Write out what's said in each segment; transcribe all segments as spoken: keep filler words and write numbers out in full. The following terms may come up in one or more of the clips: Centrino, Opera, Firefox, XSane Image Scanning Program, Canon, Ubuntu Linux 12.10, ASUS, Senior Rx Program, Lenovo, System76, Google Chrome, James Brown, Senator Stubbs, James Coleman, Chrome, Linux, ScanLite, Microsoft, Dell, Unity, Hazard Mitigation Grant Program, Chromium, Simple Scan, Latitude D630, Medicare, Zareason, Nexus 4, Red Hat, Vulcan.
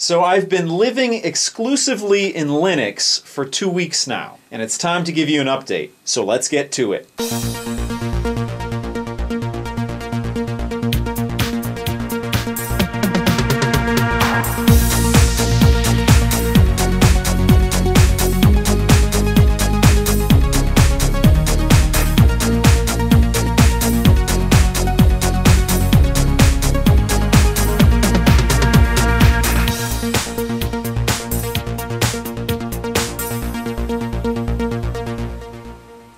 So I've been living exclusively in Linux for two weeks now, and it's time to give you an update. So let's get to it.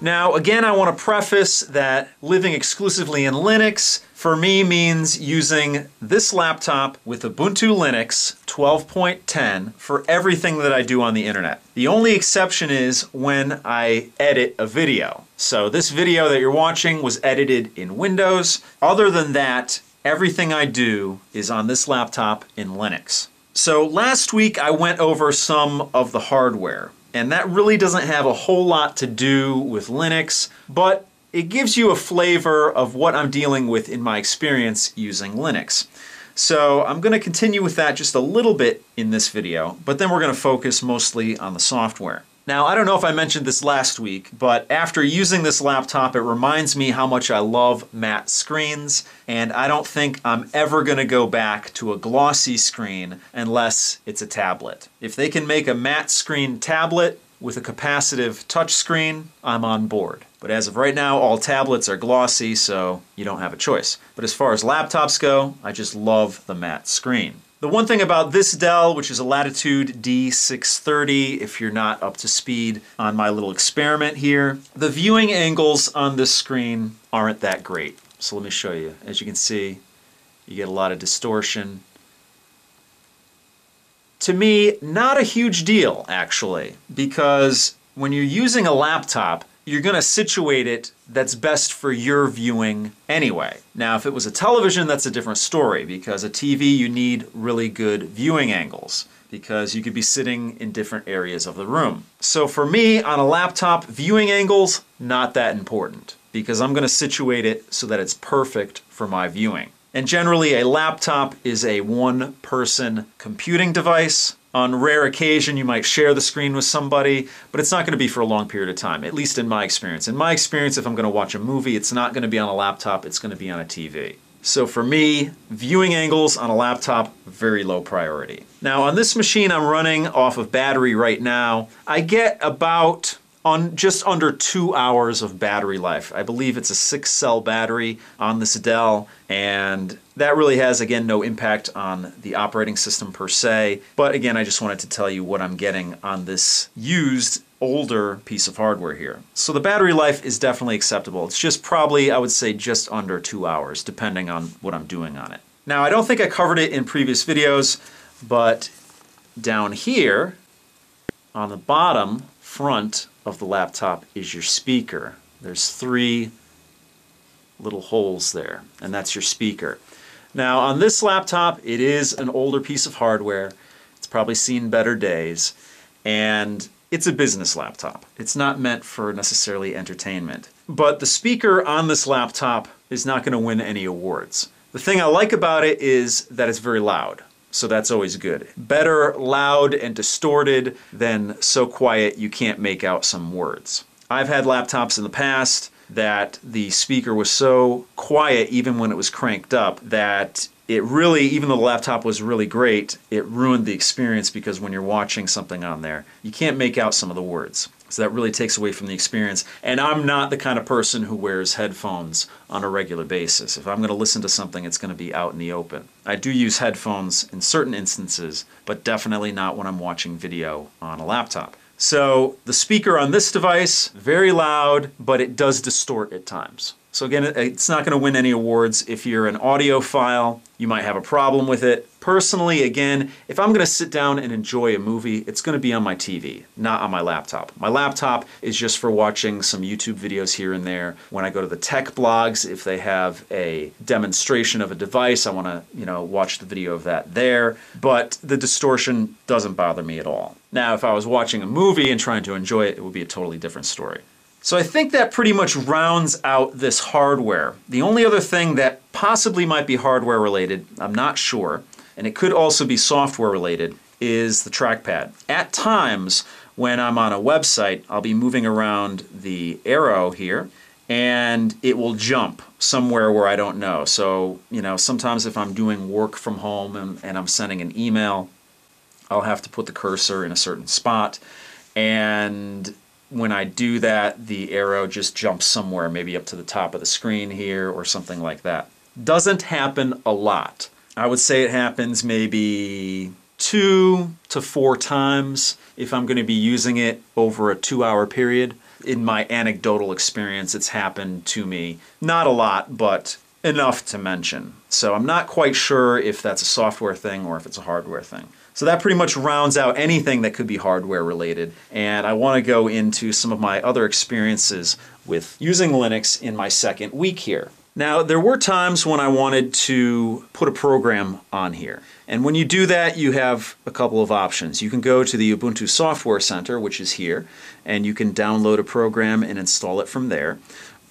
Now, again, I want to preface that living exclusively in Linux for me means using this laptop with Ubuntu Linux twelve point ten for everything that I do on the internet. The only exception is when I edit a video. So this video that you're watching was edited in Windows. Other than that, everything I do is on this laptop in Linux. So last week I went over some of the hardware. And that really doesn't have a whole lot to do with Linux, but it gives you a flavor of what I'm dealing with in my experience using Linux. So I'm going to continue with that just a little bit in this video, but then we're going to focus mostly on the software. Now, I don't know if I mentioned this last week, but after using this laptop, it reminds me how much I love matte screens, and I don't think I'm ever going to go back to a glossy screen unless it's a tablet. If they can make a matte screen tablet with a capacitive touchscreen, I'm on board. But as of right now, all tablets are glossy, so you don't have a choice. But as far as laptops go, I just love the matte screen. The one thing about this Dell, which is a Latitude D six thirty, if you're not up to speed on my little experiment here, the viewing angles on this screen aren't that great. So let me show you. As you can see, you get a lot of distortion. To me, not a huge deal, actually, because when you're using a laptop, you're going to situate it that's best for your viewing anyway. Now, if it was a television, that's a different story, because a T V, you need really good viewing angles because you could be sitting in different areas of the room. So for me, on a laptop, viewing angles, not that important, because I'm going to situate it so that it's perfect for my viewing. And generally, a laptop is a one-person computing device. On rare occasion, you might share the screen with somebody, but it's not going to be for a long period of time, at least in my experience. In my experience, if I'm going to watch a movie, it's not going to be on a laptop, it's going to be on a T V. So for me, viewing angles on a laptop, very low priority. Now on this machine I'm running off of battery right now, I get about on just under two hours of battery life. I believe it's a six cell battery on this Dell, and that really has, again, no impact on the operating system per se. But again, I just wanted to tell you what I'm getting on this used older piece of hardware here. So the battery life is definitely acceptable. It's just probably, I would say, just under two hours, depending on what I'm doing on it. Now, I don't think I covered it in previous videos, but down here on the bottom front of the laptop is your speaker. There's three little holes there, and that's your speaker. Now on this laptop, it is an older piece of hardware. It's probably seen better days, and it's a business laptop. It's not meant for necessarily entertainment. But the speaker on this laptop is not going to win any awards. The thing I like about it is that it's very loud. So that's always good. Better loud and distorted than so quiet you can't make out some words. I've had laptops in the past that the speaker was so quiet, even when it was cranked up, that it really, even though the laptop was really great, it ruined the experience, because when you're watching something on there, you can't make out some of the words. So that really takes away from the experience. And I'm not the kind of person who wears headphones on a regular basis. If I'm going to listen to something, it's going to be out in the open. I do use headphones in certain instances, but definitely not when I'm watching video on a laptop. So the speaker on this device, very loud, but it does distort at times. So again, it's not going to win any awards. If you're an audiophile, you might have a problem with it. Personally, again, if I'm going to sit down and enjoy a movie, it's going to be on my T V, not on my laptop. My laptop is just for watching some YouTube videos here and there. When I go to the tech blogs, if they have a demonstration of a device, I want to, you know, watch the video of that there. But the distortion doesn't bother me at all. Now, if I was watching a movie and trying to enjoy it, it would be a totally different story. So I think that pretty much rounds out this hardware. The only other thing that possibly might be hardware related, I'm not sure, and it could also be software related, is the trackpad. At times when I'm on a website, I'll be moving around the arrow here and it will jump somewhere where I don't know. So, you know, sometimes if I'm doing work from home and, and I'm sending an email, I'll have to put the cursor in a certain spot, and when I do that, the arrow just jumps somewhere, maybe up to the top of the screen here or something like that. Doesn't happen a lot. I would say it happens maybe two to four times if I'm going to be using it over a two-hour period. In my anecdotal experience, it's happened to me. Not a lot, but enough to mention. So I'm not quite sure if that's a software thing or if it's a hardware thing. So that pretty much rounds out anything that could be hardware related, and I want to go into some of my other experiences with using Linux in my second week here. Now, there were times when I wanted to put a program on here, and when you do that, you have a couple of options. You can go to the Ubuntu Software Center, which is here, and you can download a program and install it from there.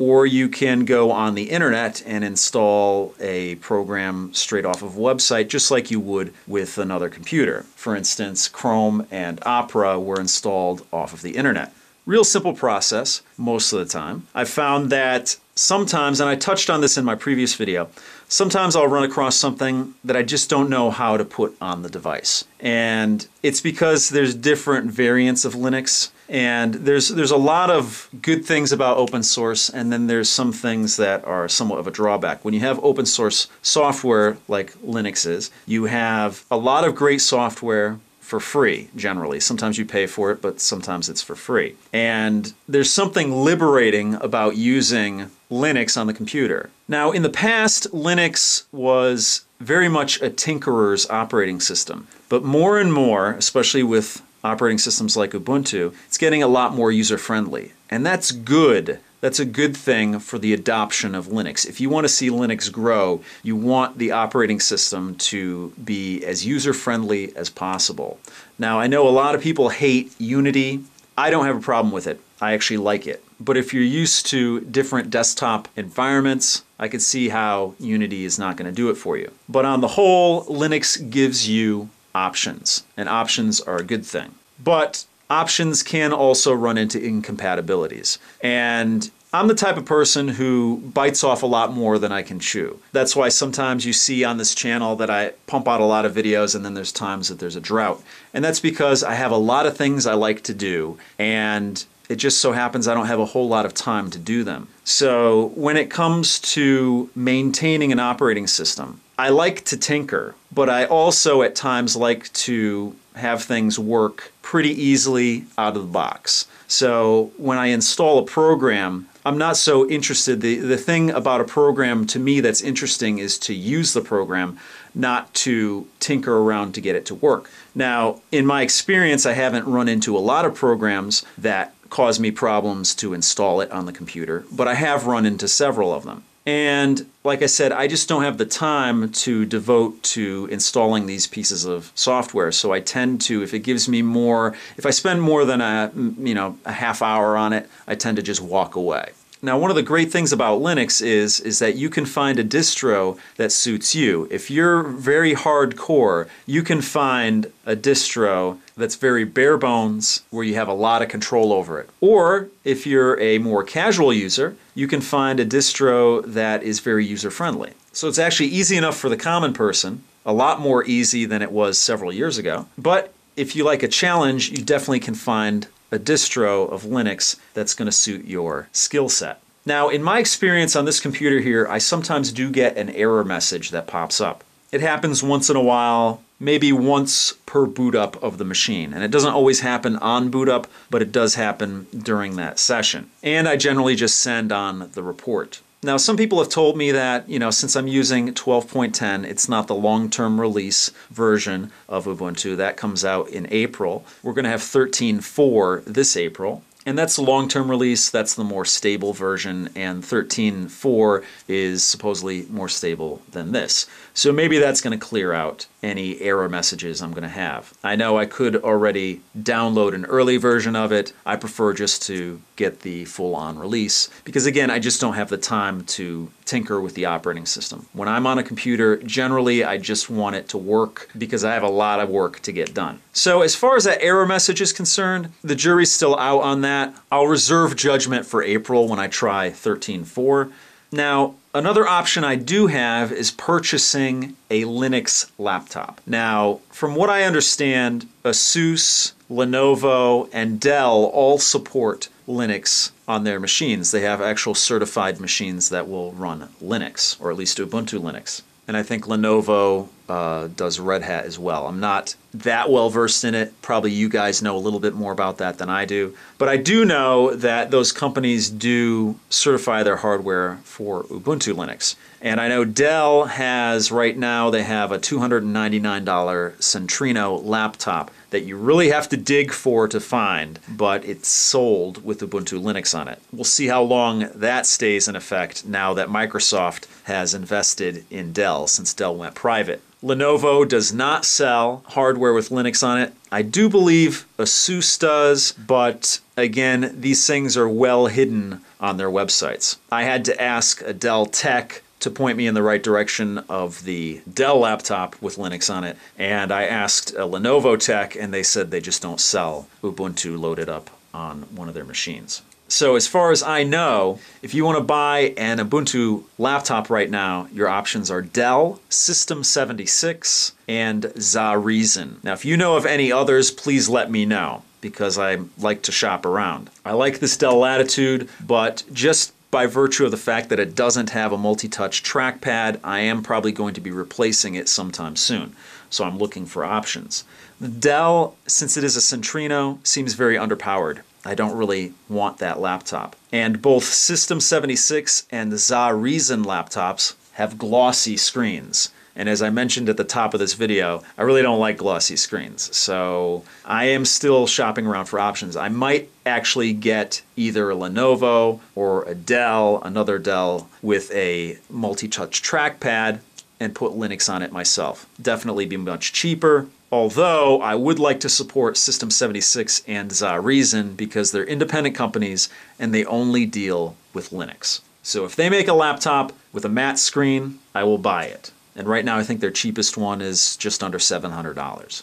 Or you can go on the internet and install a program straight off of a website, just like you would with another computer. For instance, Chrome and Opera were installed off of the internet. Real simple process most of the time. I found that sometimes, and I touched on this in my previous video, sometimes I'll run across something that I just don't know how to put on the device. And it's because there's different variants of Linux, and there's there's a lot of good things about open source, and then there's some things that are somewhat of a drawback. When you have open source software like Linux is, you have a lot of great software for free, generally. Sometimes you pay for it, but sometimes it's for free. And there's something liberating about using Linux on the computer. Now, in the past, Linux was very much a tinkerer's operating system, but more and more, especially with operating systems like Ubuntu, it's getting a lot more user-friendly. And that's good. That's a good thing for the adoption of Linux. If you want to see Linux grow, you want the operating system to be as user-friendly as possible. Now, I know a lot of people hate Unity. I don't have a problem with it. I actually like it. But if you're used to different desktop environments, I could see how Unity is not going to do it for you. But on the whole, Linux gives you options, and options are a good thing. But options can also run into incompatibilities, and I'm the type of person who bites off a lot more than I can chew. That's why sometimes you see on this channel that I pump out a lot of videos, and then there's times that there's a drought, and that's because I have a lot of things I like to do, and it just so happens I don't have a whole lot of time to do them. So when it comes to maintaining an operating system, I like to tinker, but I also at times like to have things work pretty easily out of the box. So when I install a program, I'm not so interested. The, the thing about a program to me that's interesting is to use the program, not to tinker around to get it to work. Now, in my experience, I haven't run into a lot of programs that cause me problems to install it on the computer, but I have run into several of them. And like I said, I just don't have the time to devote to installing these pieces of software. So I tend to, if it gives me more, if I spend more than a, you know, a half hour on it, I tend to just walk away. Now, one of the great things about Linux is, is that you can find a distro that suits you. If you're very hardcore, you can find a distro that's very bare bones, where you have a lot of control over it. Or if you're a more casual user, you can find a distro that is very user-friendly. So it's actually easy enough for the common person, a lot more easy than it was several years ago. But if you like a challenge, you definitely can find a distro of Linux that's going to suit your skill set. Now, in my experience on this computer here, I sometimes do get an error message that pops up. It happens once in a while, maybe once per boot up of the machine. And it doesn't always happen on boot up, but it does happen during that session. And I generally just send on the report. Now, some people have told me that, you know, since I'm using twelve point ten, it's not the long-term release version of Ubuntu. That comes out in April. We're going to have thirteen point four this April. And that's the long-term release, that's the more stable version, and thirteen point four is supposedly more stable than this. So maybe that's going to clear out any error messages I'm going to have. I know I could already download an early version of it. I prefer just to get the full-on release because, again, I just don't have the time to tinker with the operating system. When I'm on a computer, generally I just want it to work because I have a lot of work to get done. So as far as that error message is concerned, the jury's still out on that. I'll reserve judgment for April when I try thirteen point four. Now, another option I do have is purchasing a Linux laptop. Now, from what I understand, ASUS, Lenovo, and Dell all support Linux on their machines. They have actual certified machines that will run Linux, or at least Ubuntu Linux. And I think Lenovo uh, does Red Hat as well. I'm not that well versed in it. Probably you guys know a little bit more about that than I do. But I do know that those companies do certify their hardware for Ubuntu Linux. And I know Dell has, right now, they have a two hundred ninety-nine dollar Centrino laptop that you really have to dig for to find, but it's sold with Ubuntu Linux on it. We'll see how long that stays in effect now that Microsoft has invested in Dell since Dell went private. Lenovo does not sell hardware with Linux on it. I do believe ASUS does, but again, these things are well hidden on their websites. I had to ask a Dell tech to point me in the right direction of the Dell laptop with Linux on it. And I asked a Lenovo tech, and they said they just don't sell Ubuntu loaded up on one of their machines. So as far as I know, if you want to buy an Ubuntu laptop right now, your options are Dell, System seventy-six, and Zareason. Now, if you know of any others, please let me know, because I like to shop around. I like this Dell Latitude, but just by virtue of the fact that it doesn't have a multi-touch trackpad, I am probably going to be replacing it sometime soon. So I'm looking for options. The Dell, since it is a Centrino, seems very underpowered. I don't really want that laptop. And both System seventy-six and Zareason laptops have glossy screens. And as I mentioned at the top of this video, I really don't like glossy screens. So I am still shopping around for options. I might actually get either a Lenovo or a Dell, another Dell with a multi-touch trackpad, and put Linux on it myself. Definitely be much cheaper. Although I would like to support System seventy-six and Zareason because they're independent companies and they only deal with Linux. So if they make a laptop with a matte screen, I will buy it. And right now I think their cheapest one is just under seven hundred dollars.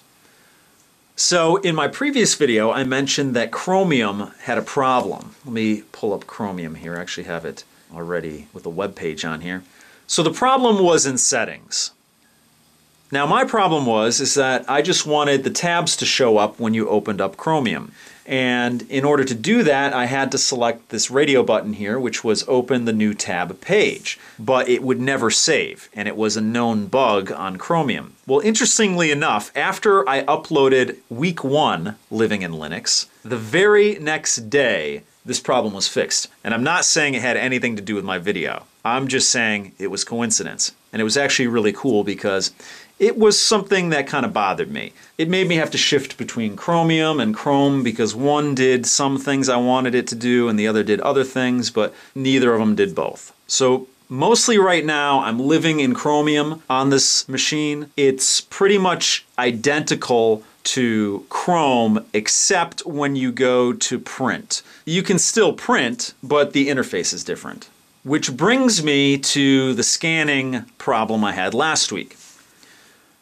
So in my previous video, I mentioned that Chromium had a problem. Let me pull up Chromium here. I actually have it already with a web page on here. So the problem was in settings. Now my problem was is that I just wanted the tabs to show up when you opened up Chromium. And in order to do that, I had to select this radio button here, which was open the new tab page, but it would never save, and it was a known bug on Chromium. Well, interestingly enough, after I uploaded week one, Living in Linux, the very next day, this problem was fixed. And I'm not saying it had anything to do with my video. I'm just saying it was coincidence. And it was actually really cool because it was something that kind of bothered me. It made me have to shift between Chromium and Chrome because one did some things I wanted it to do and the other did other things, but neither of them did both. So mostly right now, I'm living in Chromium on this machine. It's pretty much identical to Chrome, except when you go to print. You can still print, but the interface is different. Which brings me to the scanning problem I had last week.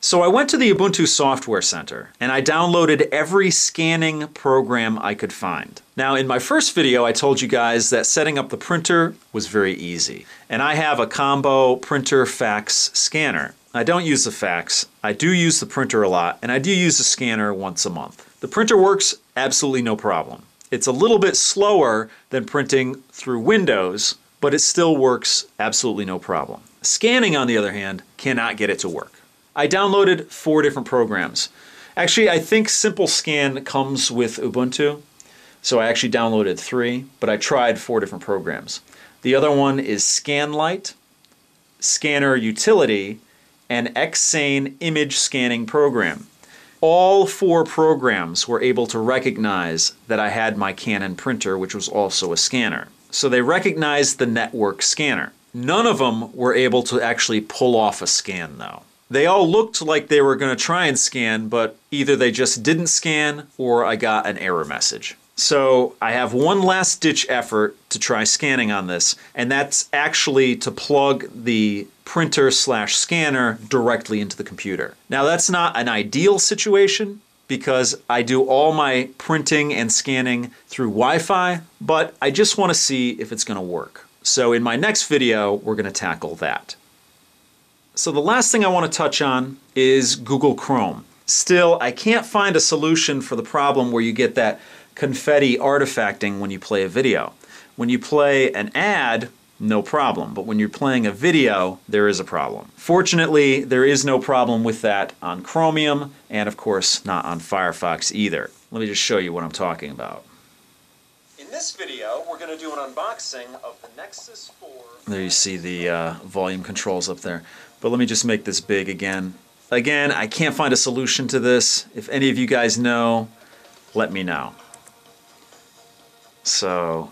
So I went to the Ubuntu Software Center and I downloaded every scanning program I could find. Now in my first video I told you guys that setting up the printer was very easy. And I have a combo printer fax scanner. I don't use the fax, I do use the printer a lot, and I do use the scanner once a month. The printer works absolutely no problem. It's a little bit slower than printing through Windows, but it still works absolutely no problem. Scanning, on the other hand, cannot get it to work. I downloaded four different programs. Actually, I think Simple Scan comes with Ubuntu, so I actually downloaded three, but I tried four different programs. The other one is ScanLite, Scanner Utility, and XSane Image Scanning Program. all four programs were able to recognize that I had my Canon printer, which was also a scanner. So they recognized the network scanner. None of them were able to actually pull off a scan, though. They all looked like they were going to try and scan, but either they just didn't scan or I got an error message. So I have one last ditch effort to try scanning on this, and that's actually to plug the printer slash scanner directly into the computer. Now that's not an ideal situation because I do all my printing and scanning through Wi-Fi, but I just want to see if it's going to work. So in my next video, we're going to tackle that. So the last thing I want to touch on is Google Chrome. Still, I can't find a solution for the problem where you get that confetti artifacting when you play a video. When you play an ad, no problem, but when you're playing a video, there is a problem. Fortunately, there is no problem with that on Chromium, and of course, not on Firefox either. Let me just show you what I'm talking about. In this video, we're going to do an unboxing of the Nexus four. There you see the uh, volume controls up there, but let me just make this big again. Again, I can't find a solution to this. If any of you guys know, let me know. So,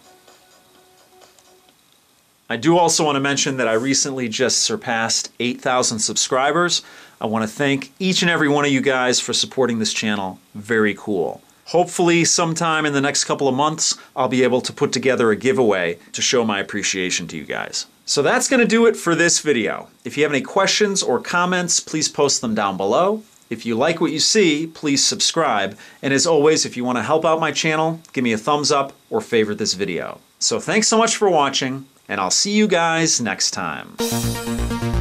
I do also want to mention that I recently just surpassed eight thousand subscribers. I want to thank each and every one of you guys for supporting this channel. Very cool. Hopefully sometime in the next couple of months, I'll be able to put together a giveaway to show my appreciation to you guys. So that's going to do it for this video. If you have any questions or comments, please post them down below. If you like what you see, please subscribe. And as always, if you want to help out my channel, give me a thumbs up or favorite this video. So thanks so much for watching, and I'll see you guys next time.